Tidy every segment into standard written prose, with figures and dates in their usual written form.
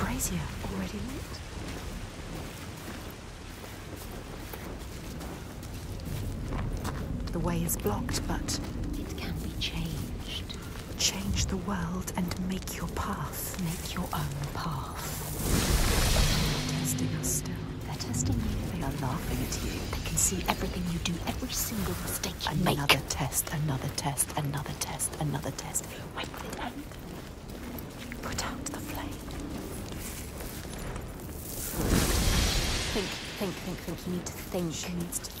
brazier already lit? The way is blocked, but it can be changed. Change the world and make your path. Make your own path. They're testing us still. They're testing you. They are laughing at you. They can see everything you do, every single mistake you make. Another test, another test, another test, another test. When will it end? Put out the flame. Think. You need to think. She needs to think.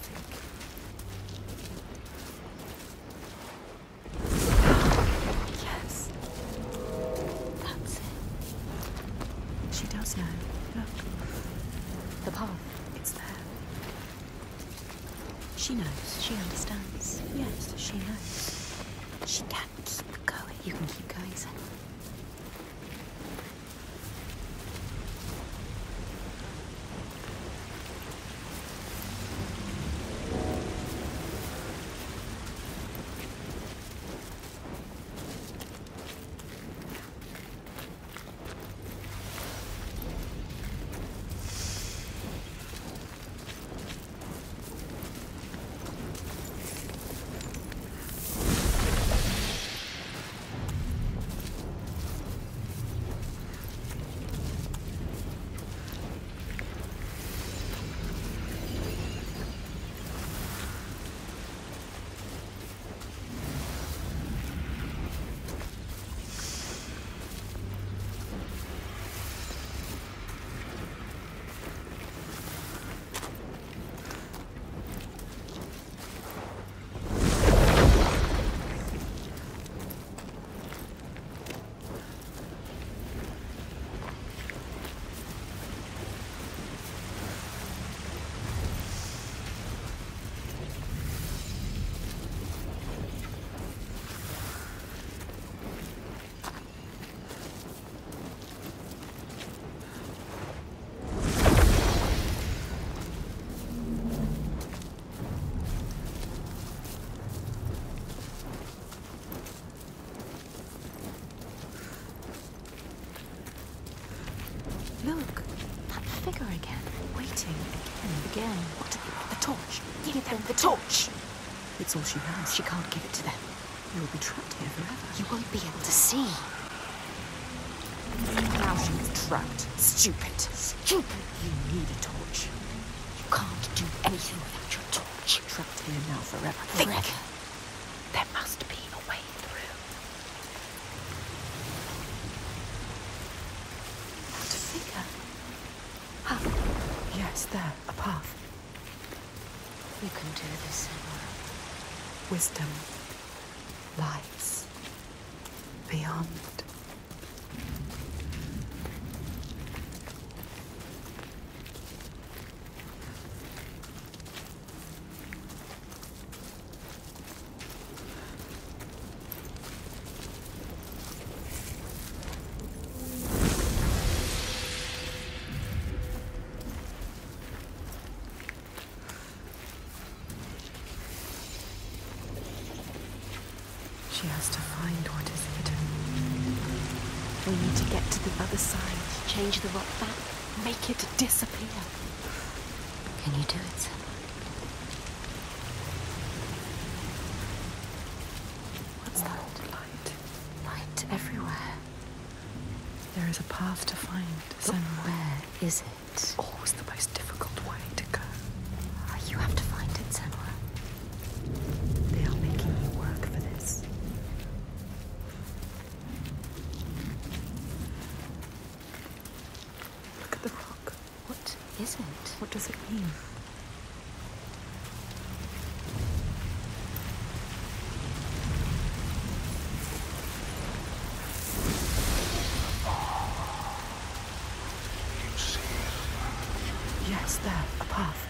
It's all she has. She can't give it to them. You'll be trapped here forever. You won't be able to see. Now she's trapped. Stupid. Stupid. You need a torch. You can't do anything without your torch. Trapped here now forever. Forever. Think. There must be a way through. That figure. Path. Yes, there. A path. You can do this, Senua. Wisdom lies beyond. She has to find what is hidden. We need to get to the other side. Change the rock back. Make it disappear. Can you do it, Senua? What's that? Light. Light everywhere. There is a path to find, Senua. Where is it? Always the most difficult way to go. You have to find it, Senua. Is it? What does it mean? Yes, there, a path.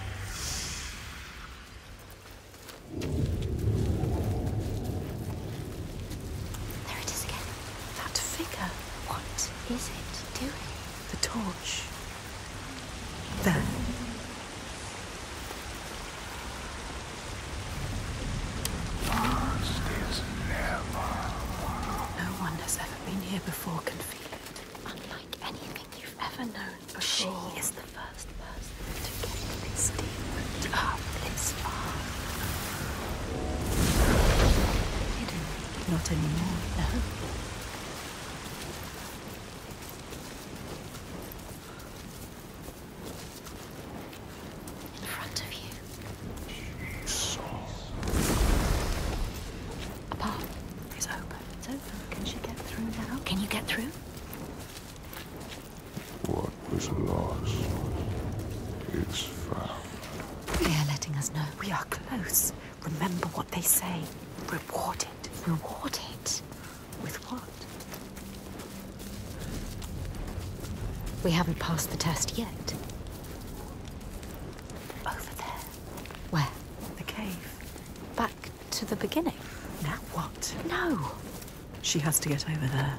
There it is again. That figure. What is it doing? The torch. There. Past is never. No one has ever been here before can feel it. Unlike anything you've ever. Not anymore, though. We haven't passed the test yet. Over there. Where? The cave. Back to the beginning. Now what? No! She has to get over there.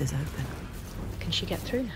Is open. Can she get through now?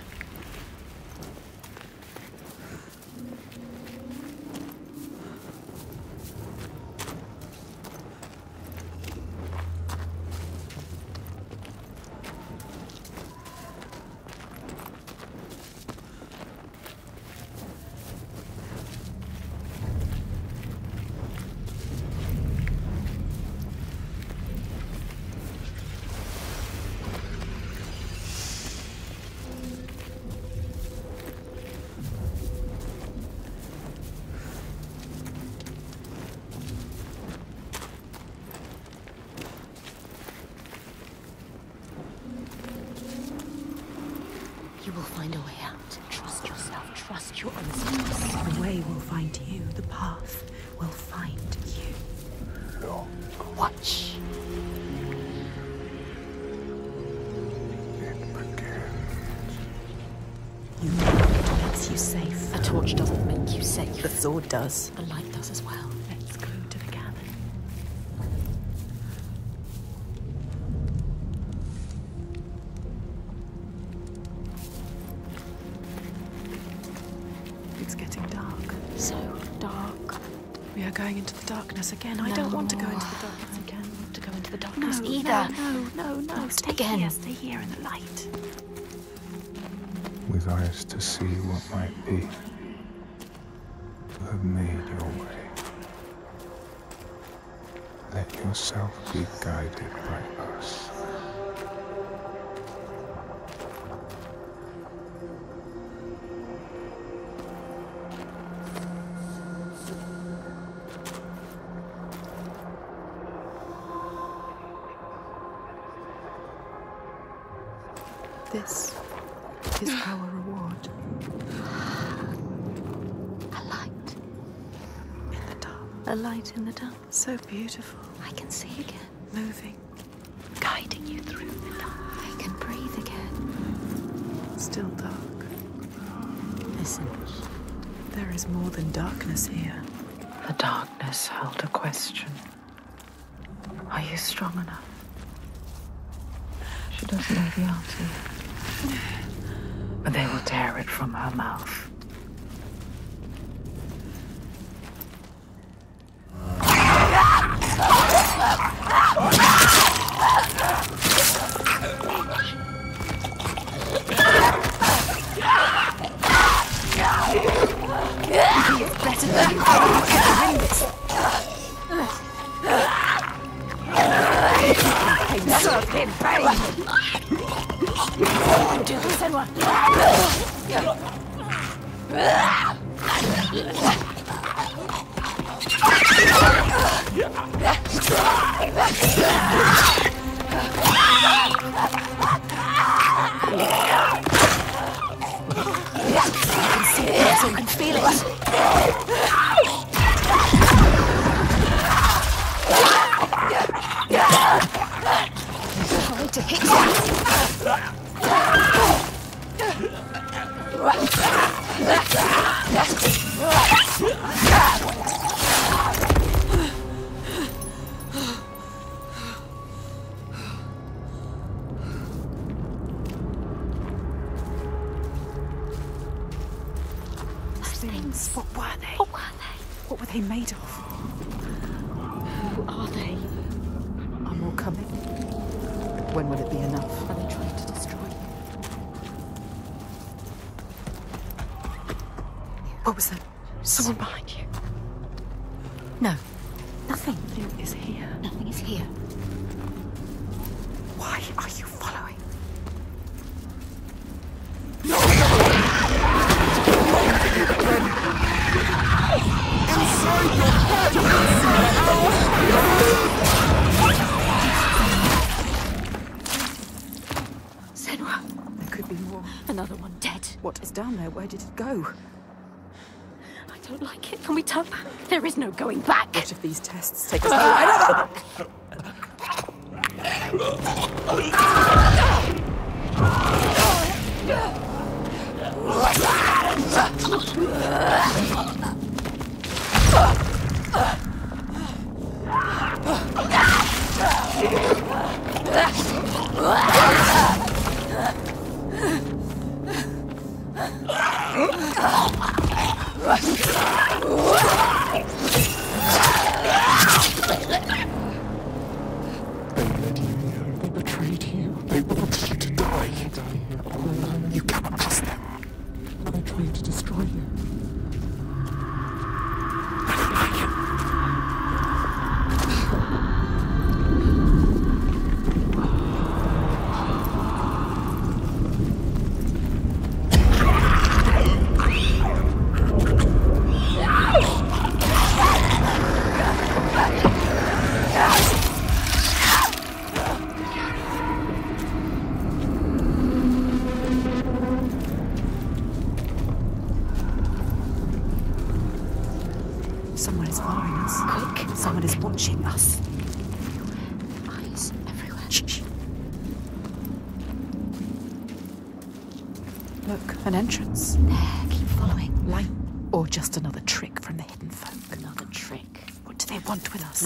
You will find a way out. Trust yourself. Trust your own self. The way will find you. The path will find you. Look. Watch. It begins. You know it makes you safe. A torch doesn't make you safe. The sword does. A light does as well. Let's go to the cabin. Again, no. I don't want to go into the darkness again. I don't want to go into the darkness either. No. Stay here in the light. With eyes to see what might be, you have made your way. Let yourself be guided by us. This is our reward. A light. In the dark. A light in the dark. So beautiful. I can see again. Moving. Guiding you through the dark. I can breathe again. Still dark. Listen. There is more than darkness here. The darkness held a question. Are you strong enough? She doesn't know the answer. But they will tear it from her mouth. Things. What were they? What were they made of? Who are they? Are more coming? When will it be enough? Are they trying to destroy you? What was that? Someone behind you. No. Nothing is here. Nothing is here. Why are you following? Inside your head! Senua! There could be more. Another one dead. What is down there? Where did it go? I don't like it. Can we turn back? There is no going back. Which of these tests take us out?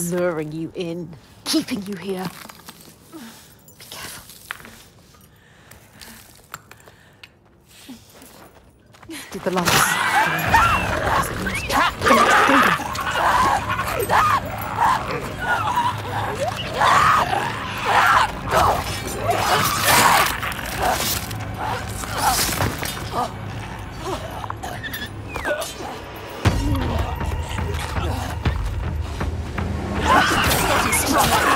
Luring you in, keeping you here. Be careful. Did the lumps.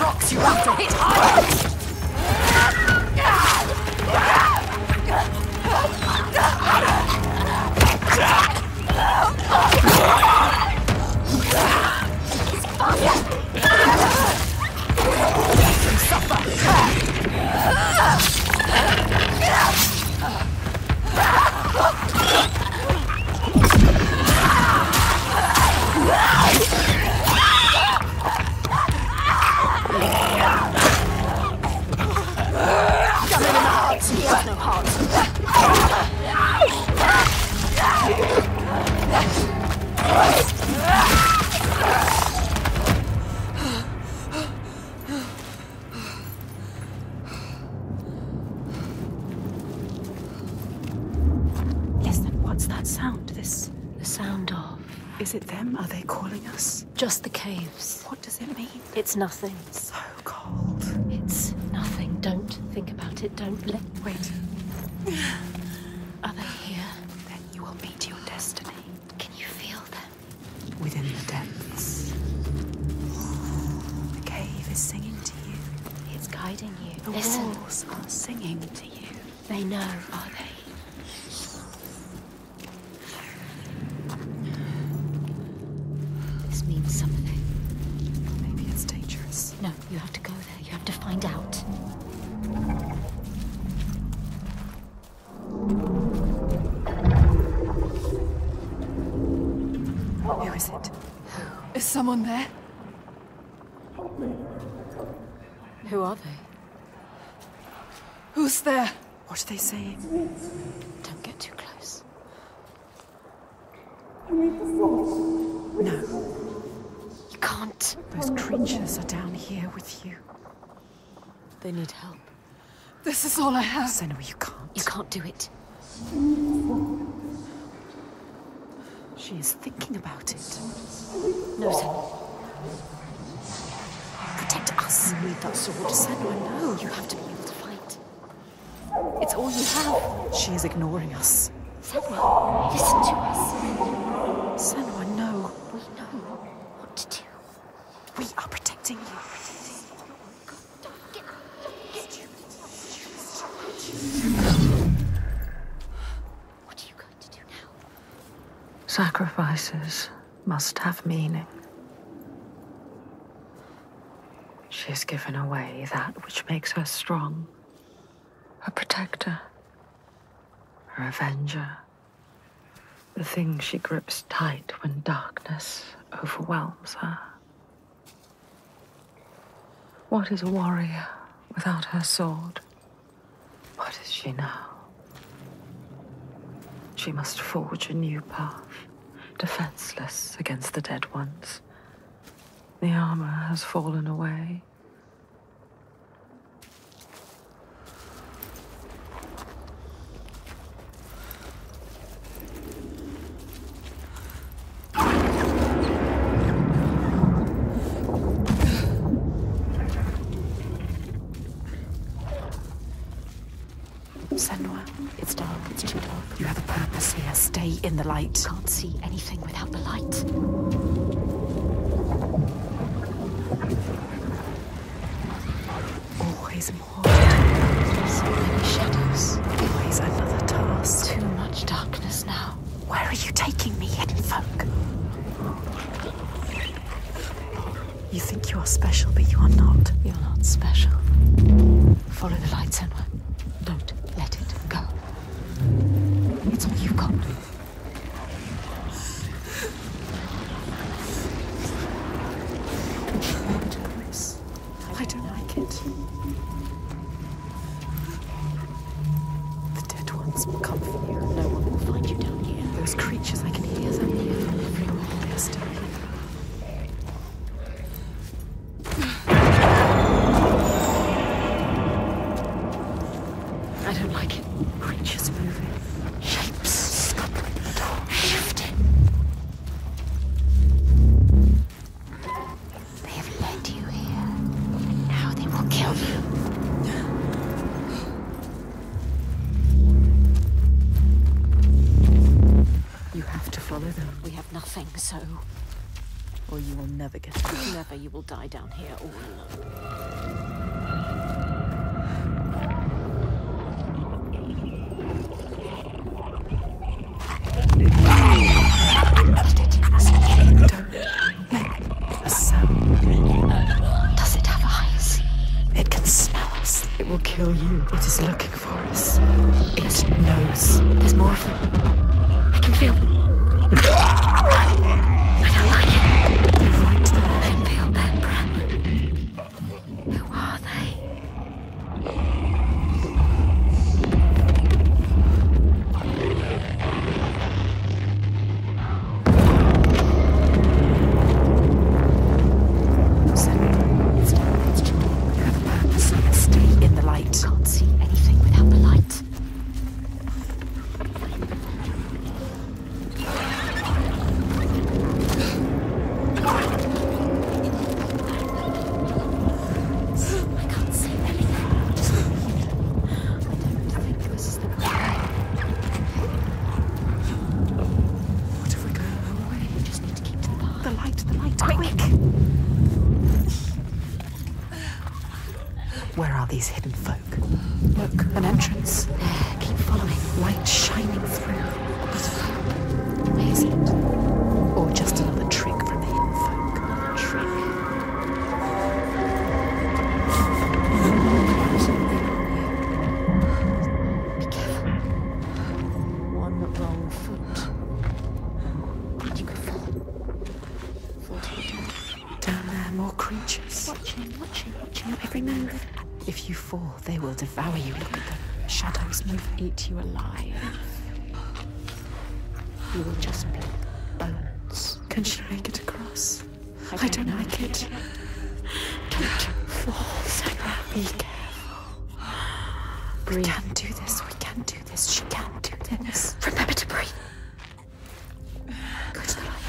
Rocks you have to hit hard. Listen, what's that sound? This... The sound of... Is it them? Are they calling us? Just the caves. What does it mean? It's nothing. So cold. It's nothing. Don't think about it. Don't let... Wait. Are they here? Then you will meet your destiny. Can you feel them? Within the depths. The cave is singing to you. It's guiding you. The walls are singing to you. They know, are they? This means something. Maybe it's dangerous. No, you have to go there. You have to find out. Who is it? Is someone there? Help me. Who are they? Who's there? What are they saying? Don't get too close. No. You can't. Those creatures are down here with you. They need help. This is all I have. Senua, you can't. You can't do it. She is thinking about it. No, Senua. protect us. With that sword, Senua, no. You have to be able to fight. It's all you have. She is ignoring us. Senua, listen to us. Senua, no. We know what to do. We are protecting you. Sacrifices must have meaning. She has given away that which makes her strong. Her protector. Her avenger. The thing she grips tight when darkness overwhelms her. What is a warrior without her sword? What is she now? She must forge a new path. Defenseless against the dead ones. The armor has fallen away. Senua, it's dark, it's too dark. You have a purpose here. Stay in the light. Can't see anything without the light. Always more. So many shadows. Always another task. Too much darkness now. Where are you taking me, hidden folk? You think you are special, but you are not. You're not special. Follow the light, Senua. Don't let it go. It's all you got. I don't like it. The dead ones will come for you. No one will find you down here. Those creatures, I can hear them here from everywhere. They're still here. So, or you will never get out. Never, you will die down here all alone. Don't make a sound. Does it have eyes? It can smell us. It will kill you. It is looking for us. It knows. There's more of them. I can feel them. These hidden folk. Look, an entrance. There, keep following. Light shining through. Where is it? Or just another trick from the hidden folk. Trick. Be careful. One wrong foot. You could fall. Down there, more creatures. Watching your every move. If you fall, they will devour you. Look at them. Shadows move, eat you alive. You will just be bones. Can she make it across? I don't like it. Don't you fall, Senua. Be careful. Breathe. We can do this. We can do this. She can do this. Remember to breathe. Go to the light.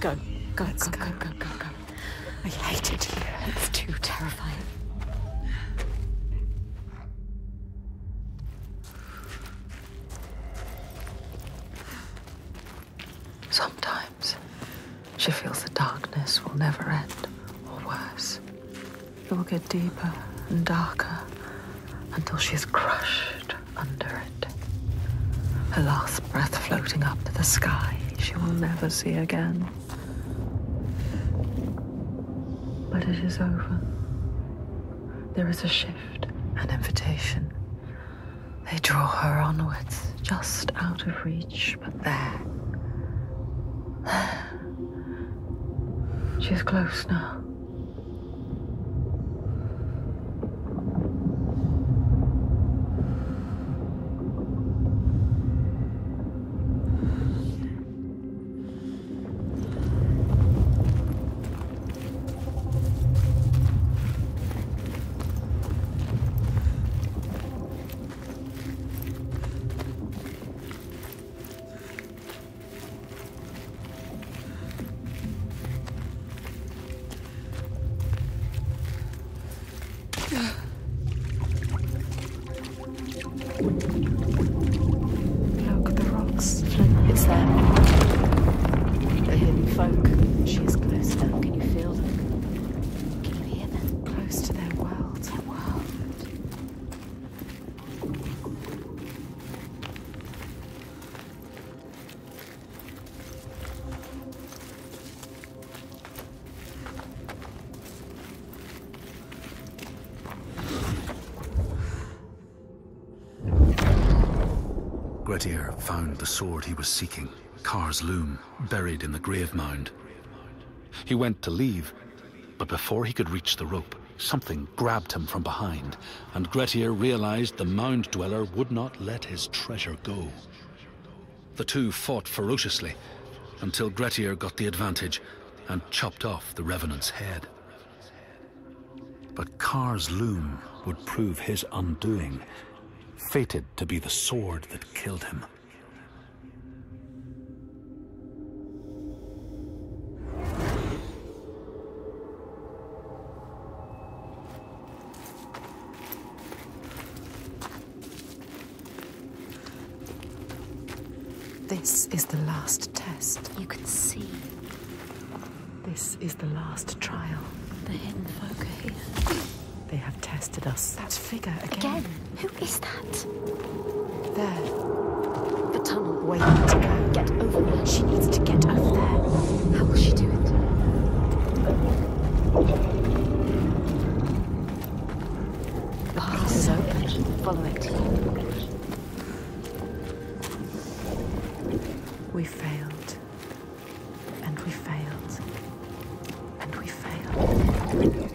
Go. sometimes she feels the darkness will never end, or worse. It will get deeper and darker until she is crushed under it. Her last breath floating up to the sky she will never see again. But it is over. There is a shift, an invitation. They draw her onwards, just out of reach, but there. She is close now. Grettir found the sword he was seeking, Carr's loom, buried in the grave mound. He went to leave, but before he could reach the rope, something grabbed him from behind, and Grettir realized the mound dweller would not let his treasure go. The two fought ferociously, until Grettir got the advantage and chopped off the revenant's head. But Carr's loom would prove his undoing, fated to be the sword that killed him. This is the last test. You can see. This is the last trial. The hidden folk are here. They have tested us. That figure again. Who is that? There. The tunnel waiting to go. Get over there. She needs to get over there. How will she do it? The path is open. Follow it. We failed. And we failed. And we failed.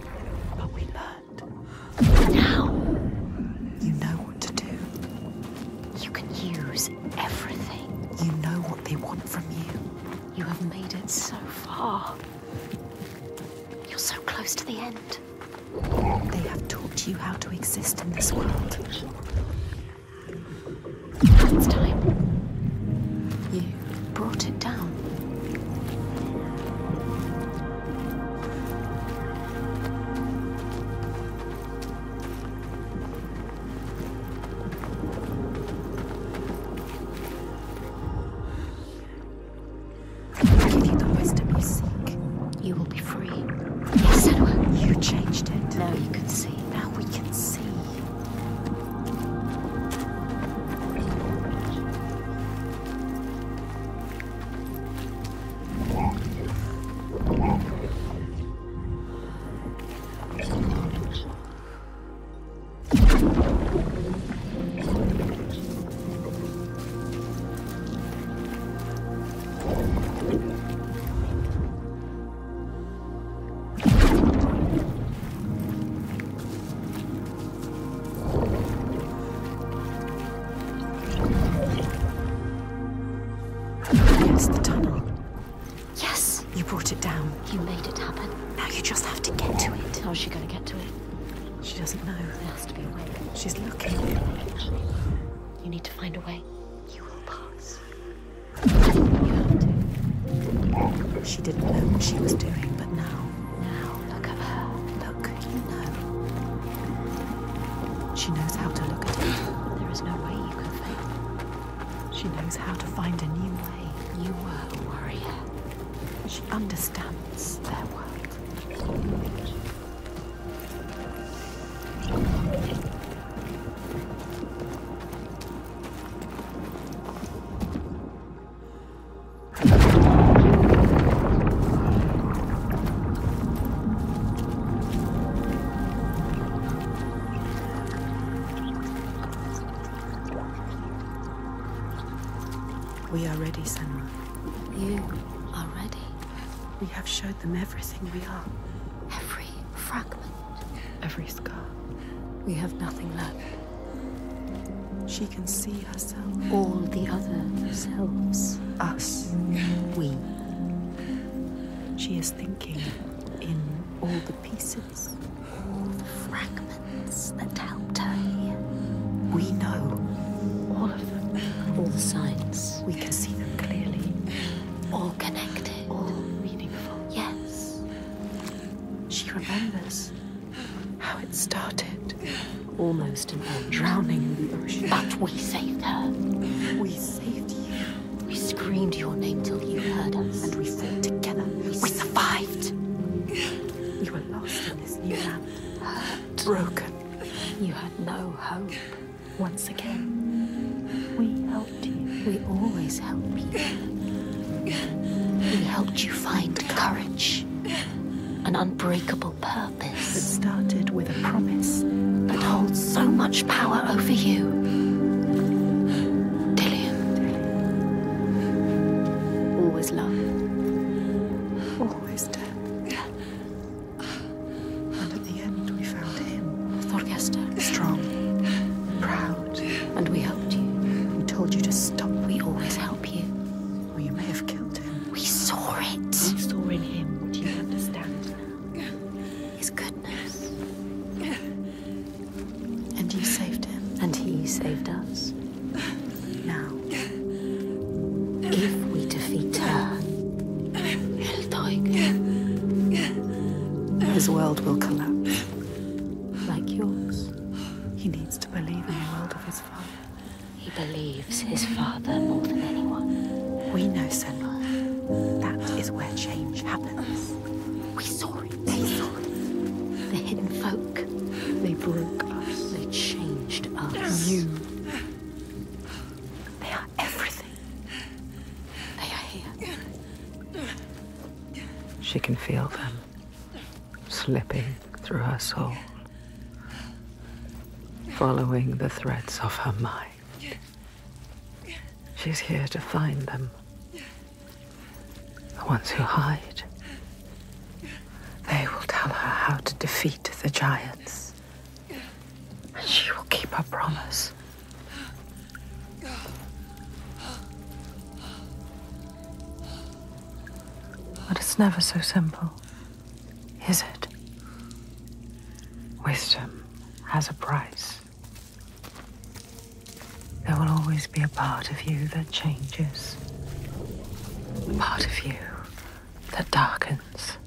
She knows how to find a new way. You were a warrior. She understands their world. We are ready, Senua. You are ready? We have showed them everything we are. Every fragment. Every scar. We have nothing left. She can see herself. All the other selves. Us. We. She is thinking in all the pieces. All the fragments that helped her here. We know all of them. All the signs. We can see them clearly. All connected. All meaningful. Yes. She remembers how it started. Almost in her drowning in the ocean. But we saved her. We saved you. We screamed your name till you heard us. And we fought together. We survived. You were lost in this new land. Hurt. Broken. You had no hope. Once again, we helped you. We always help you. We helped you find courage, an unbreakable purpose. It started with a promise that holds so much power over you. His world will collapse, like yours. He needs to believe in the world of his father. He believes his father more than anyone. We know, Senua. That is where change happens. We saw it. They saw it. The hidden folk. They broke us. They changed us. You. They are everything. They are here. She can feel them. Slipping through her soul, following the threads of her mind. She's here to find them, the ones who hide. They will tell her how to defeat the giants, and she will keep her promise. But it's never so simple, is it? Wisdom has a price. There will always be a part of you that changes. A part of you that darkens.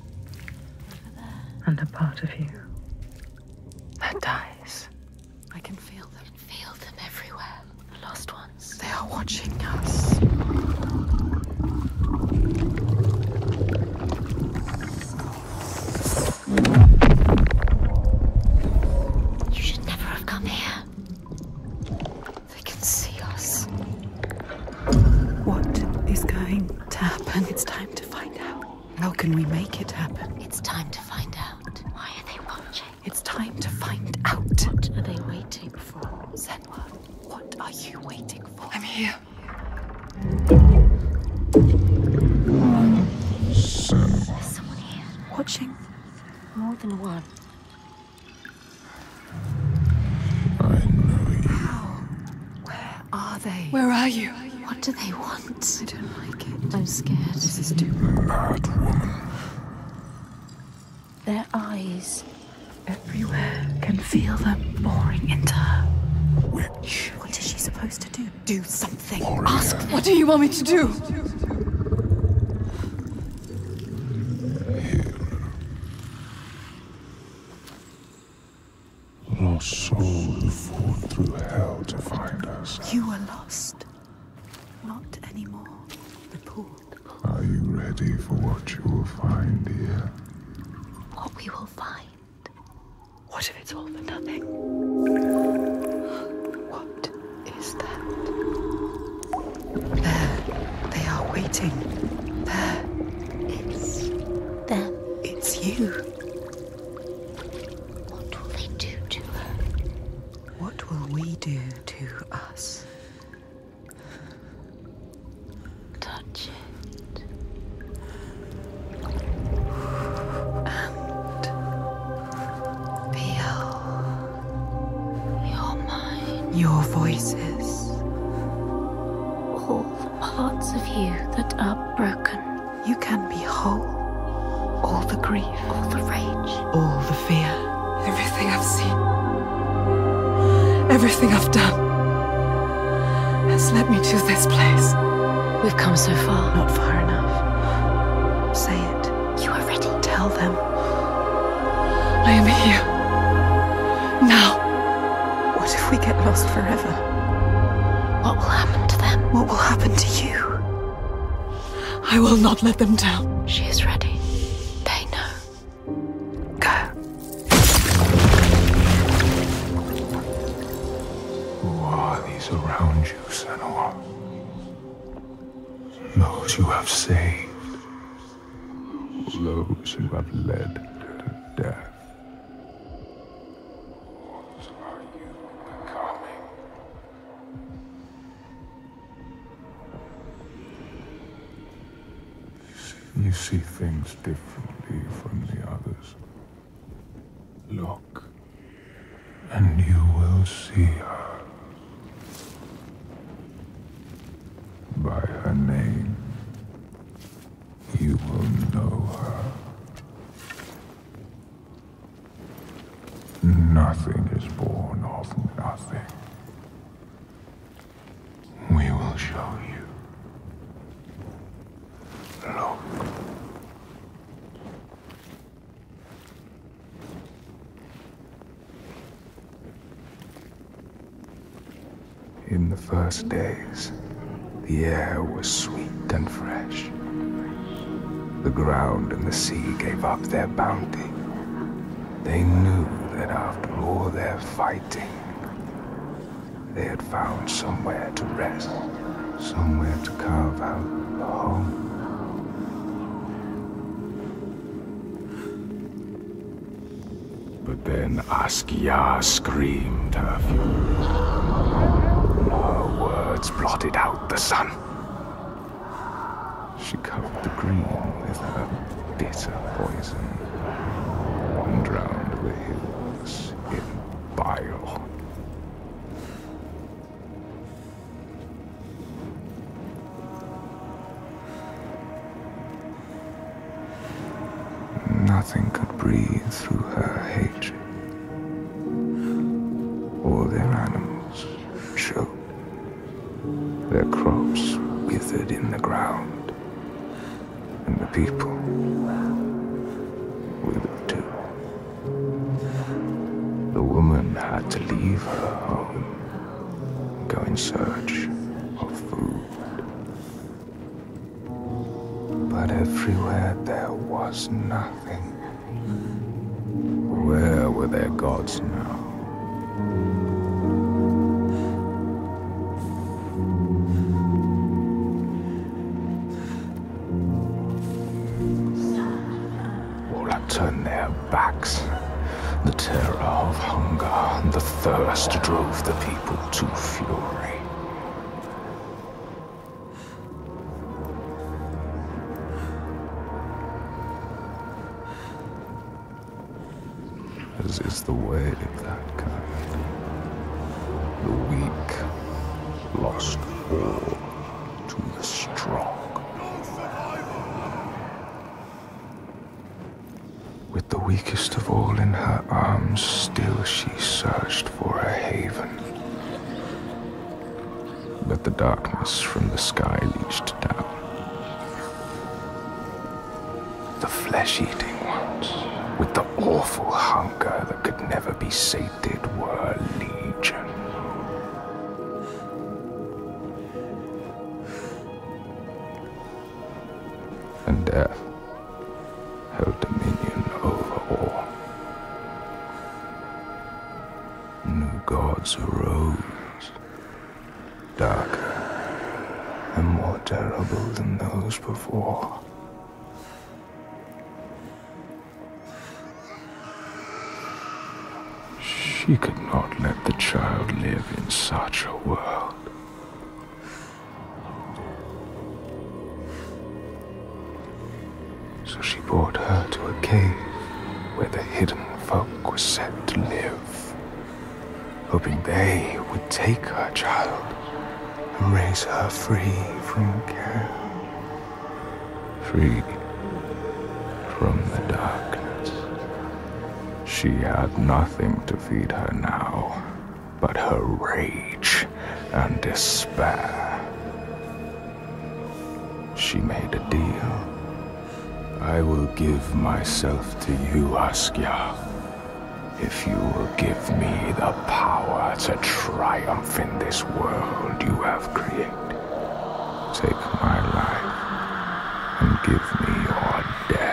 And a part of you that dies. I can feel them. I can feel them everywhere. The lost ones. They are watching us. What do you want me to do? Here. Lost soul fought through hell to find us. You were lost. Not anymore. report. Are you ready for what you will find here? What we will find? What if it's all for nothing? What is that? There, they are waiting. There. It's them. It's you. What will they do to her? What will we do to us? Touch it. Your voices. All the parts of you that are broken. You can be whole. All the grief. All the rage. All the fear. Everything I've seen. Everything I've done has led me to this place. We've come so far. Not far enough. Say it. You are ready. Tell them. I am here. What if we get lost forever? What will happen to them? What will happen to you? I will not let them down. She is ready. They know. Go. Who are these around you, Senua? Those you have saved. Those who have led to death. You see things differently from the others. Look, and you will see her. By her name, you will know her. Nothing is born of nothing. We will show you. Look. In the first days, the air was sweet and fresh. The ground and the sea gave up their bounty. They knew that after all their fighting, they had found somewhere to rest, somewhere to carve out a home. But then Askiyar screamed her fury. Her words blotted out the sun. She covered the green with her bitter poison and drowned the hills in bile. Nothing could breathe through her hatred. All their animals choked. Their crops withered in the ground. And the people withered too. The woman had to leave her home, go in search of food. But everywhere there was nothing. Where were their gods now? All had turned their backs. The terror of hunger and the thirst drove the people to fury. Is the way of that kind. The weak lost all to the strong. With the weakest of all in her arms, still she searched for a haven. But the darkness from the sky leached down. The flesh-eating ones, with the awful hunger that could never be sated, were legion. and death held dominion over all. New gods arose, darker and more terrible than those before. She could not let the child live in such a world. So she brought her to a cave where the hidden folk were said to live, hoping they would take her child and raise her free from care, free from the darkness. She had nothing to feed her now but her rage and despair. She made a deal. I will give myself to you, Askya, if you will give me the power to triumph in this world you have created. Take my life and give me your death.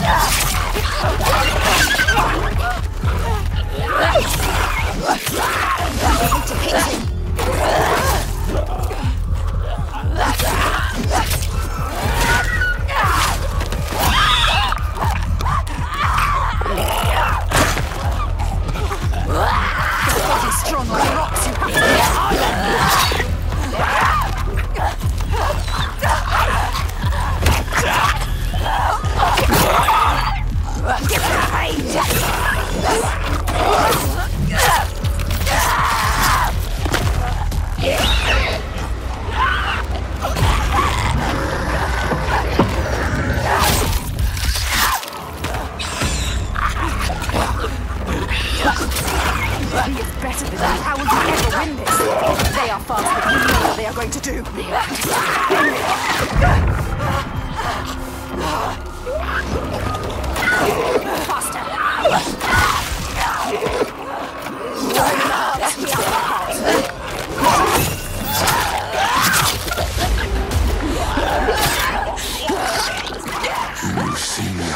Yeah.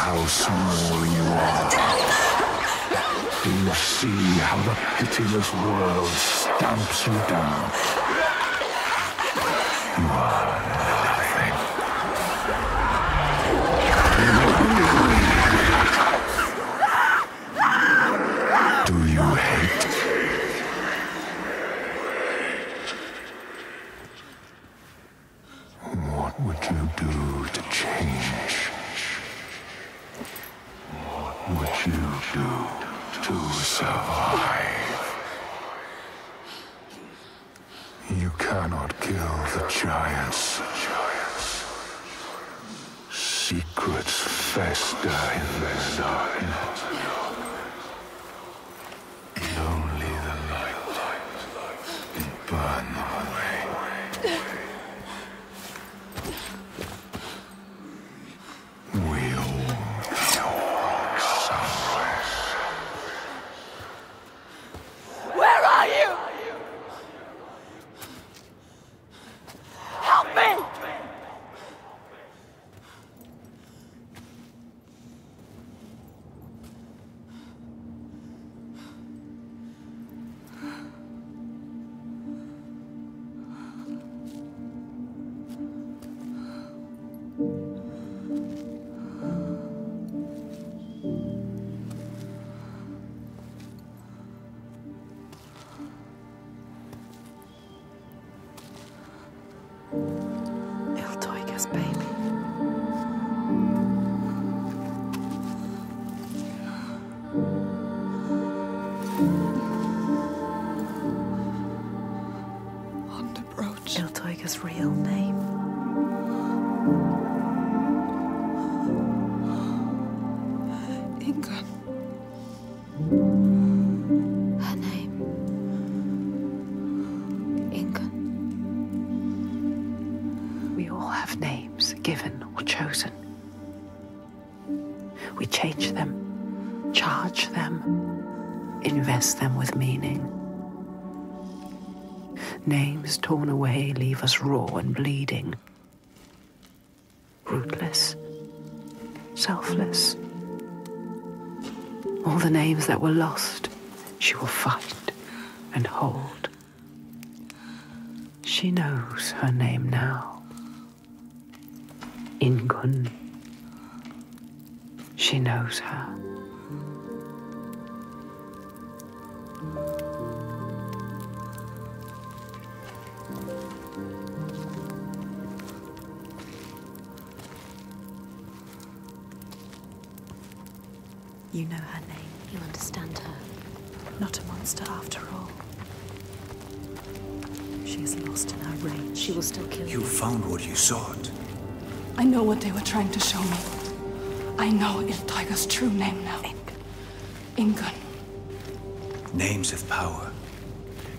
how small you are. You must see how the pitiless world stamps you down. You are nothing. Do you hate? What would you do to change? What would you do to survive? You cannot kill the giants. Secrets fester in their darkness. Them with meaning. Names torn away leave us raw and bleeding, rootless, selfless. All the names that were lost, she will fight and hold. She knows her name now. Ingun. She knows her. You know her name, you understand her. Not a monster after all. She is lost in her rage. She will still kill you. You found what you sought. I know what they were trying to show me. I know Iltaiga's true name now. Ingun. Names have power.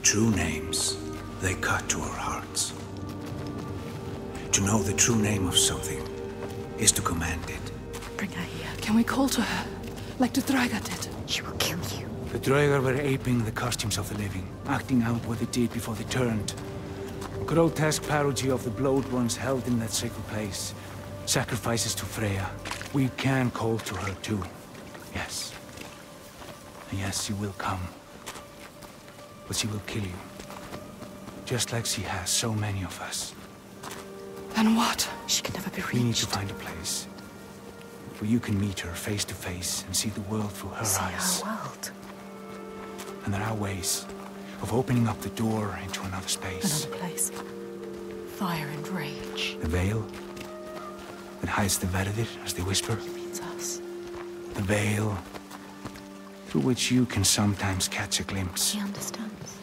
True names, they cut to our hearts. To know the true name of something is to command it. Bring her here. Can we call to her? Like the Draugr did. She will kill you. The Draugr were aping the costumes of the living, acting out what they did before they turned. A grotesque parody of the blowed ones held in that sacred place. Sacrifices to Freya. We can call to her too. Yes. And yes, she will come. But she will kill you. Just like she has so many of us. Then what? She can never be reached. We need to find a place where you can meet her face to face and see the world through her eyes. See our world. And there are ways of opening up the door into another space. Another place. Fire and rage. The veil that hides the Veridir, as they whisper. It means us. The veil through which you can sometimes catch a glimpse. He understands.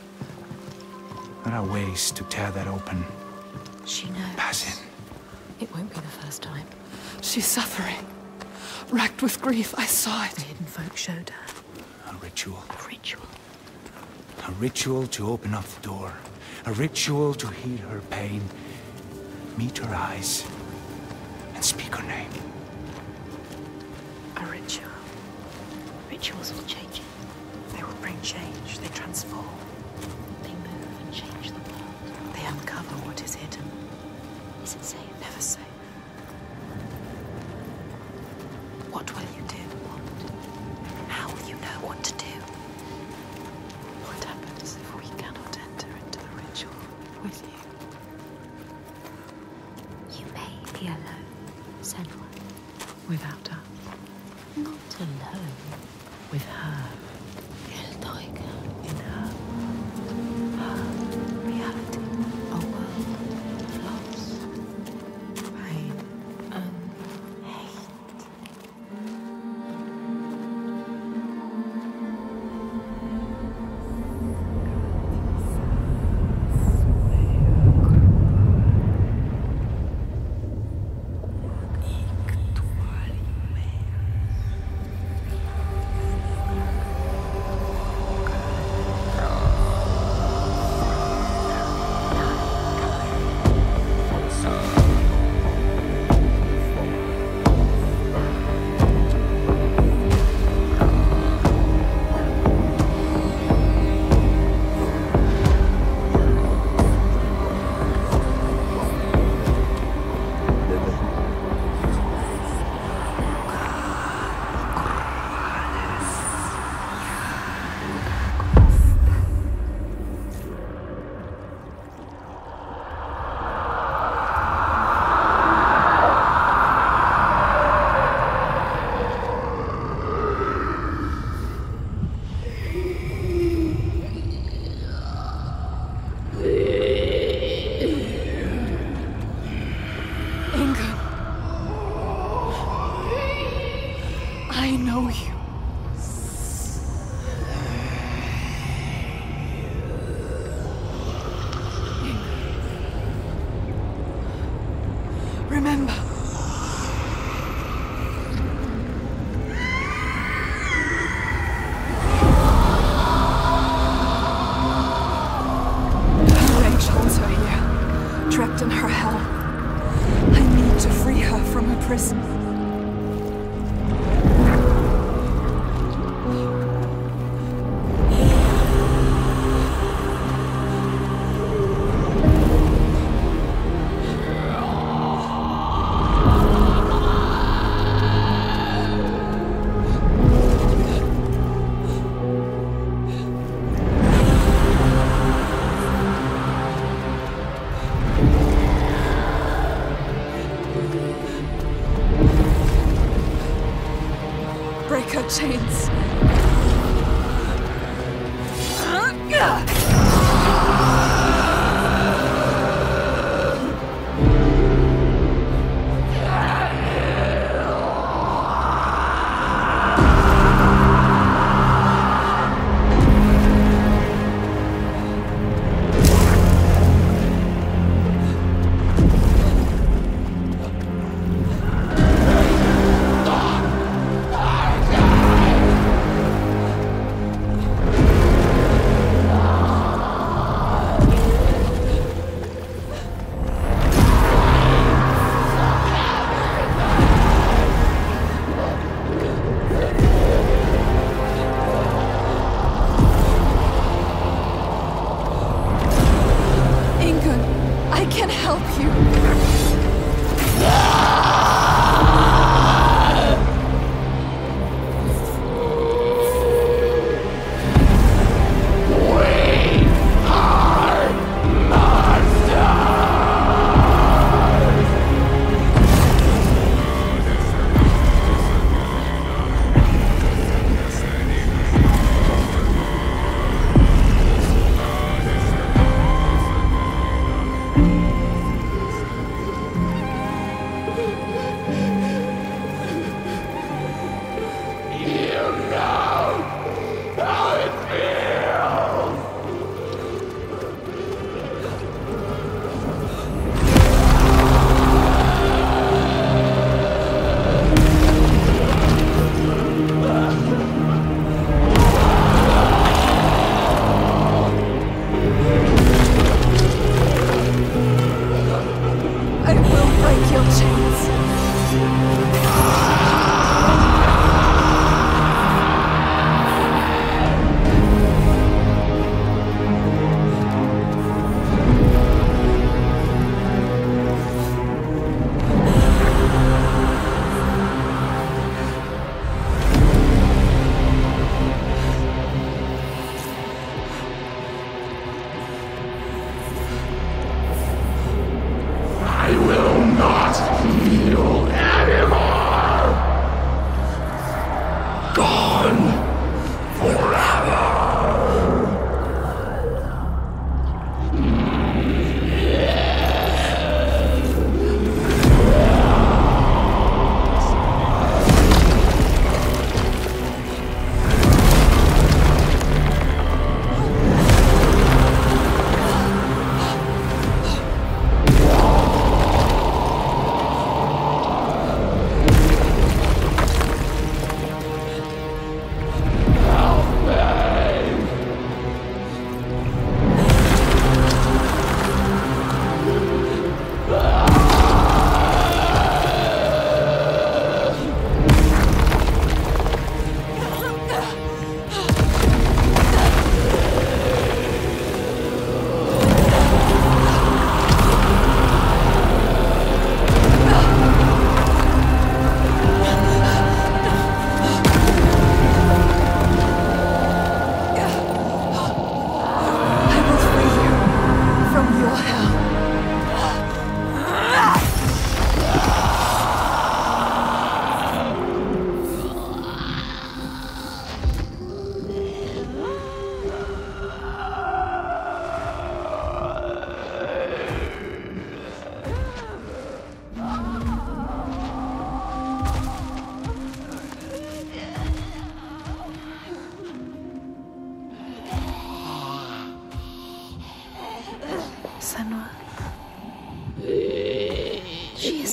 There are ways to tear that open. She knows. Pass in. It won't be the first time. She's suffering. Racked with grief, I saw it. The hidden folk showed her. A ritual. A ritual. A ritual to open up the door. A ritual to heal her pain, meet her eyes, and speak her name. A ritual. Rituals will change it. They will bring change. They transform. They move and change the world. They uncover what is hidden. Is it safe? Never safe. What will you do? What? How will you know what to do? What happens if we cannot enter into the ritual with you? You may be alone, Senua. Without us. Not alone. With her. In her world. Her reality. A world of loss, pain, and hate.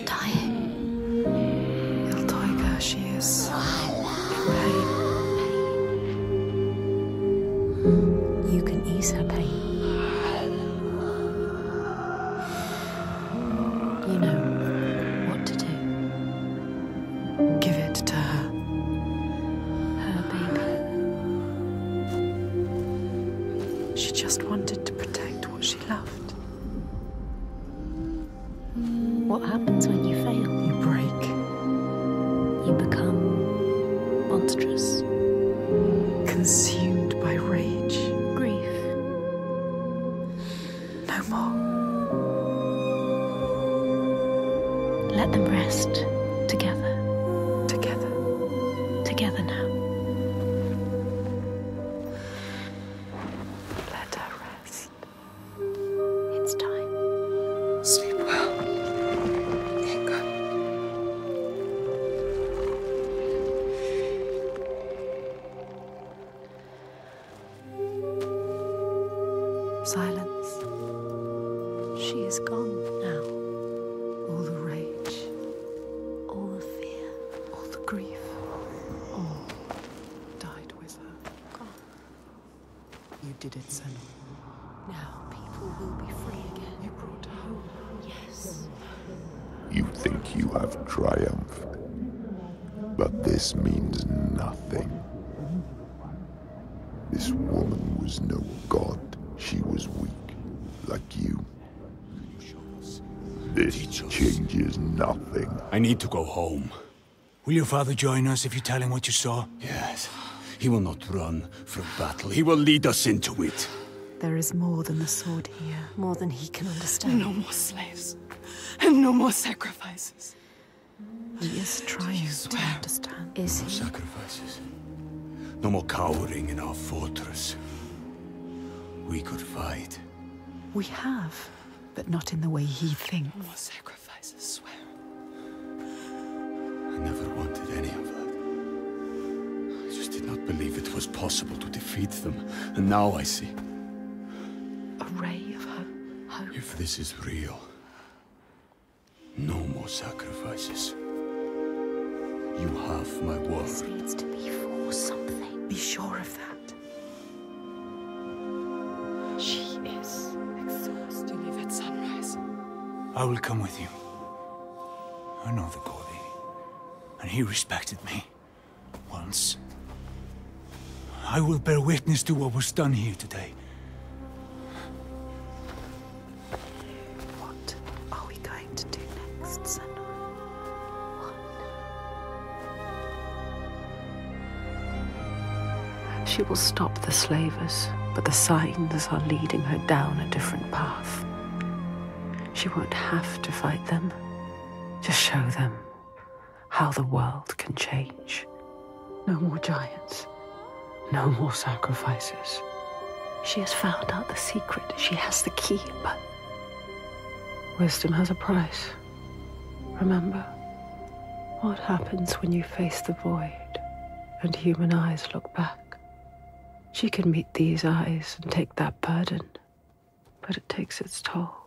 dying. Iltoiga, she is in pain. You can ease her pain. You know what to do. Give it to her. Her baby. She just wanted to protect what she loved. What happens when you fail? You break. You become monstrous. Consumed by rage. Grief. No more. Let them rest together. Together. Together now. Let her rest. It's time. Sleep well. Silence. She is gone now. All the rage, all the fear, all the grief, all died with her. Gone. You did it, Senua. Now people will be free again. You brought her home. Yes. You think you have triumphed, but this means nothing. This woman was no god. She was weak, like you. This changes nothing. I need to go home. Will your father join us if you tell him what you saw? Yes. He will not run from battle. He will lead us into it. There is more than the sword here. More than he can understand. No more slaves. And no more sacrifices. He is trying to understand. Is he? No sacrifices. No more cowering in our fortress. We could fight. We have, but not in the way he thinks. No more sacrifices, swear. I never wanted any of that. I just did not believe it was possible to defeat them. And now I see. A ray of hope. If this is real, no more sacrifices. You have my word. This needs to be for something. Be sure of that. She is exhausted at sunrise. I will come with you. I know the Gordy, and he respected me once. I will bear witness to what was done here today. What are we going to do next, Senua? What? She will stop the slavers. But the signs are leading her down a different path. She won't have to fight them. Just show them how the world can change. No more giants. No more sacrifices. She has found out the secret. She has the key, but wisdom has a price. Remember, what happens when you face the void and human eyes look back? She can meet these eyes and take that burden, but it takes its toll.